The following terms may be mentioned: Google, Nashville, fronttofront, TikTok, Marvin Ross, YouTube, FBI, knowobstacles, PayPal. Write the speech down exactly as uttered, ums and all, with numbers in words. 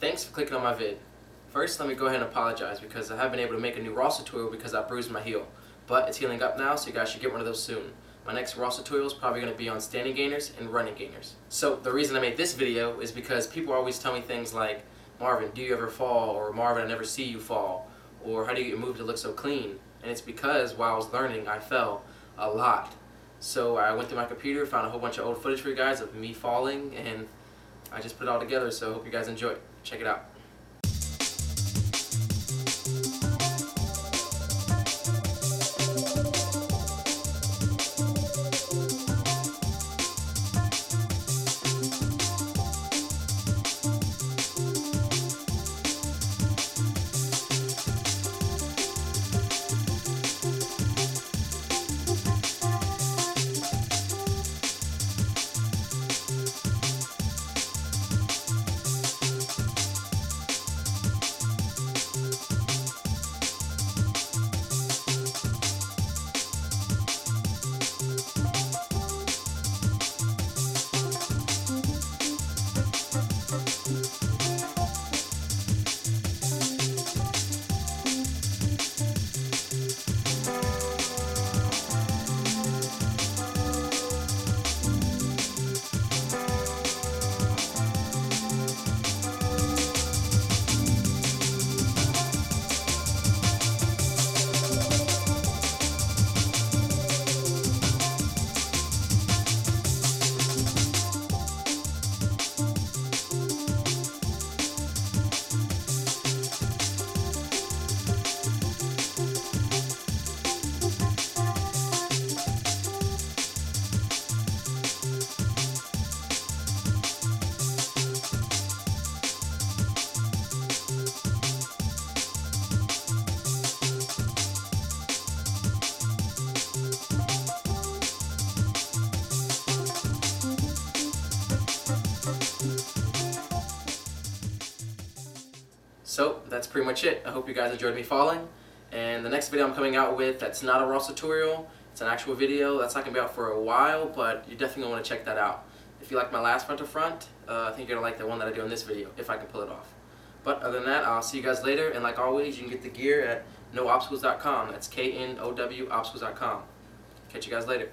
Thanks for clicking on my vid. First, let me go ahead and apologize because I haven't been able to make a new Ross tutorial because I bruised my heel. But it's healing up now, so you guys should get one of those soon. My next Ross tutorial is probably going to be on standing gainers and running gainers. So the reason I made this video is because people always tell me things like, Marvin, do you ever fall? Or Marvin, I never see you fall. Or how do you get moved to look so clean? And it's because while I was learning, I fell a lot. So I went through my computer, found a whole bunch of old footage for you guys of me falling, and I just put it all together, so I hope you guys enjoy it. Check it out. So that's pretty much it. I hope you guys enjoyed me falling. And the next video I'm coming out with, that's not a Ross tutorial, it's an actual video. That's not going to be out for a while, but you're definitely going to want to check that out. If you like my last front to front, uh, I think you're going to like the one that I do in this video, if I can pull it off. But other than that, I'll see you guys later. And like always, you can get the gear at no obstacles dot com. That's K N O W obstacles dot com. Catch you guys later.